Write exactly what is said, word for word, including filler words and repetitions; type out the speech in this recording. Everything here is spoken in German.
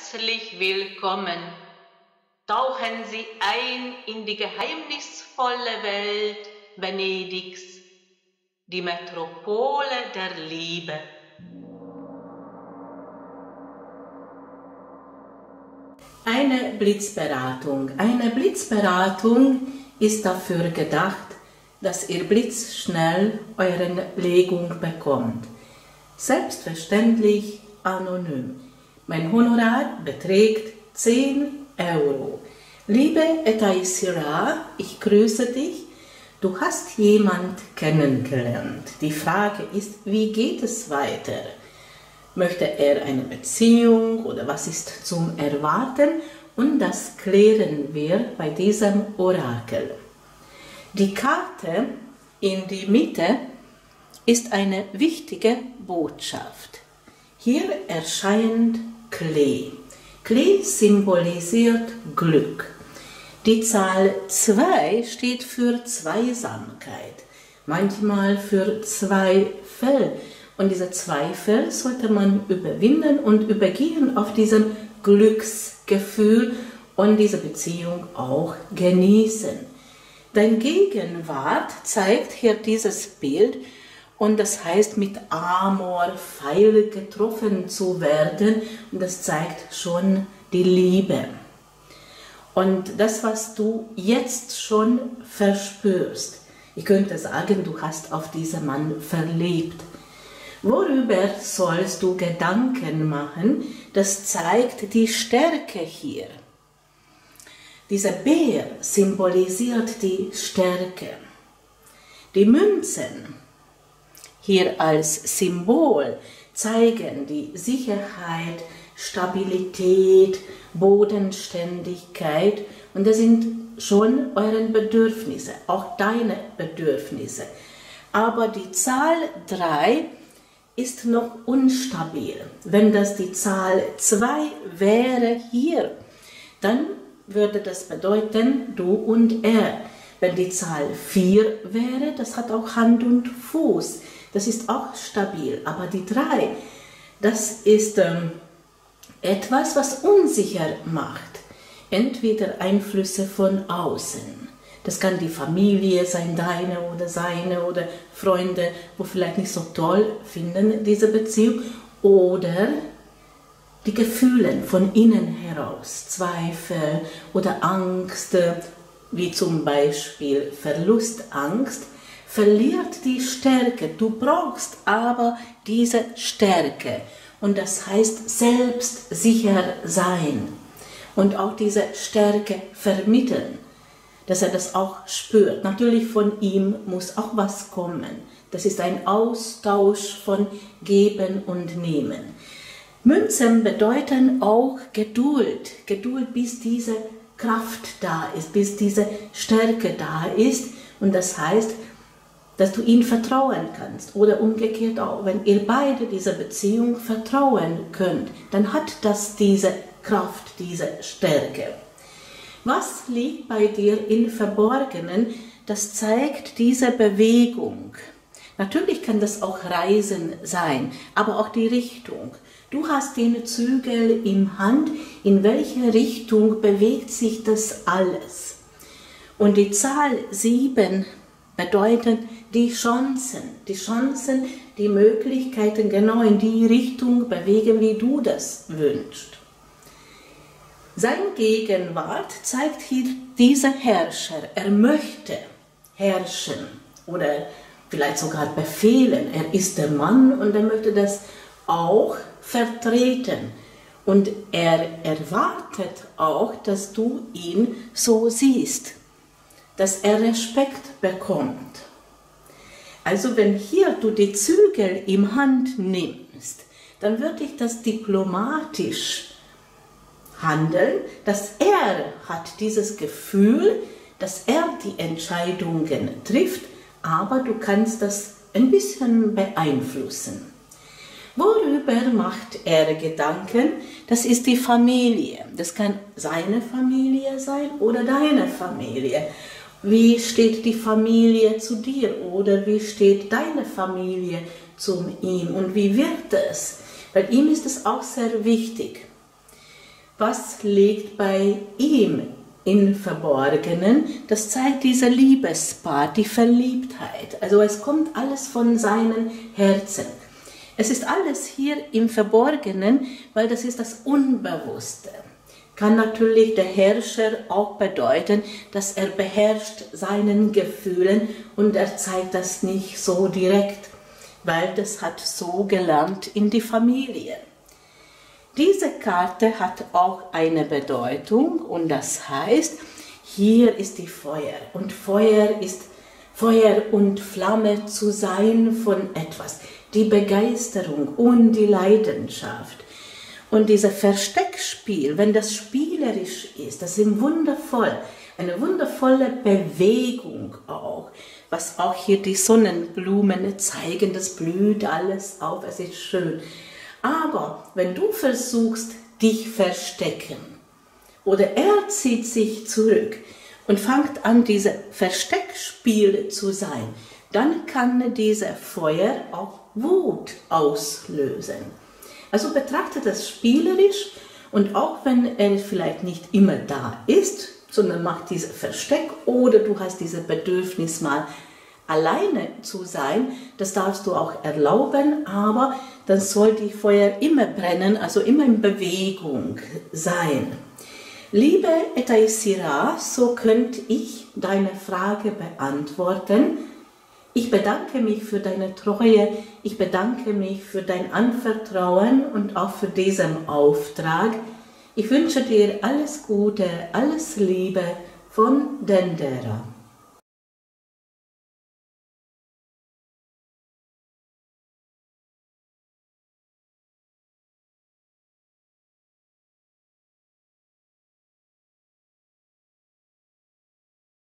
herzlich willkommen. Tauchen Sie ein in die geheimnisvolle Welt Venedigs, die Metropole der Liebe. Eine Blitzberatung. Eine Blitzberatung ist dafür gedacht, dass ihr blitzschnell eure Legung bekommt. Selbstverständlich anonym. Mein Honorar beträgt zehn Euro. Liebe Etaisira, ich grüße dich. Du hast jemand kennengelernt. Die Frage ist, wie geht es weiter? Möchte er eine Beziehung oder was ist zum Erwarten? Und das klären wir bei diesem Orakel. Die Karte in die Mitte ist eine wichtige Botschaft. Hier erscheint Klee. Klee symbolisiert Glück. Die Zahl zwei steht für Zweisamkeit, manchmal für Zweifel. Und diese Zweifel sollte man überwinden und übergehen auf diesem Glücksgefühl und diese Beziehung auch genießen. Dein Gegenwart zeigt hier dieses Bild und das heißt, mit Amor, Pfeil getroffen zu werden, und das zeigt schon die Liebe. Und das, was du jetzt schon verspürst, ich könnte sagen, du hast auf diesen Mann verliebt. Worüber sollst du Gedanken machen? Das zeigt die Stärke hier. Dieser Bär symbolisiert die Stärke. Die Münzen hier als Symbol zeigen die Sicherheit, Stabilität, Bodenständigkeit, und das sind schon eure Bedürfnisse, auch deine Bedürfnisse. Aber die Zahl drei ist noch unstabil. Wenn das die Zahl zwei wäre hier, dann würde das bedeuten, du und er. Wenn die Zahl vier wäre, das hat auch Hand und Fuß. Das ist auch stabil. Aber die drei, das ist ähm, etwas, was unsicher macht. Entweder Einflüsse von außen. Das kann die Familie sein, deine oder seine, oder Freunde, wo vielleicht nicht so toll finden diese Beziehung. Oder die Gefühle von innen heraus, Zweifel oder Angst, wie zum Beispiel Verlustangst, verliert die Stärke. Du brauchst aber diese Stärke, und das heißt selbstsicher sein und auch diese Stärke vermitteln, dass er das auch spürt. Natürlich von ihm muss auch was kommen. Das ist ein Austausch von Geben und Nehmen. Münzen bedeuten auch Geduld. Geduld, bis diese Kraft da ist, bis diese Stärke da ist. Und das heißt, dass du ihm vertrauen kannst. Oder umgekehrt auch, wenn ihr beide dieser Beziehung vertrauen könnt, dann hat das diese Kraft, diese Stärke. Was liegt bei dir im Verborgenen? Das zeigt diese Bewegung. Natürlich kann das auch Reisen sein, aber auch die Richtung. Du hast den Zügel in Hand, in welche Richtung bewegt sich das alles? Und die Zahl sieben bedeutet die Chancen. Die Chancen, die Möglichkeiten genau in die Richtung bewegen, wie du das wünschst. Sein Gegenwart zeigt hier dieser Herrscher. Er möchte herrschen oder vielleicht sogar befehlen. Er ist der Mann und er möchte das auch vertreten. Und er erwartet auch, dass du ihn so siehst, dass er Respekt bekommt. Also wenn hier du die Zügel in Hand nimmst, dann würde ich das diplomatisch handeln, dass er hat dieses Gefühl, dass er die Entscheidungen trifft, aber du kannst das ein bisschen beeinflussen. Worüber macht er Gedanken? Das ist die Familie. Das kann seine Familie sein oder deine Familie. Wie steht die Familie zu dir oder wie steht deine Familie zu ihm und wie wird es? Bei ihm ist es auch sehr wichtig. was liegt bei ihm im Verborgenen. Das zeigt diese Liebespaar, die Verliebtheit. Also es kommt alles von seinem Herzen. Es ist alles hier im Verborgenen, weil das ist das Unbewusste. Kann natürlich der Herrscher auch bedeuten, dass er beherrscht seinen Gefühlen und er zeigt das nicht so direkt, weil das hat so gelernt in die Familie. Diese Karte hat auch eine Bedeutung und das heißt, hier ist die Feuer und Feuer ist Feuer und Flamme zu sein von etwas, die Begeisterung und die Leidenschaft. Und dieses Versteckspiel, wenn das spielerisch ist, das ist wundervoll, eine wundervolle Bewegung auch, was auch hier die Sonnenblumen zeigen, das blüht alles auf, es ist schön. Aber wenn du versuchst, dich verstecken oder er zieht sich zurück und fängt an, dieses Versteckspiel zu sein, dann kann dieser Feuer auch Wut auslösen. Also betrachte das spielerisch und auch wenn er vielleicht nicht immer da ist, sondern macht dieses Versteck oder du hast dieses Bedürfnis mal alleine zu sein, das darfst du auch erlauben, aber dann soll die Feuer immer brennen, also immer in Bewegung sein. Liebe Etaisira, so könnte ich deine Frage beantworten. Ich bedanke mich für deine Treue, ich bedanke mich für dein Anvertrauen und auch für diesen Auftrag. Ich wünsche dir alles Gute, alles Liebe von Dendera.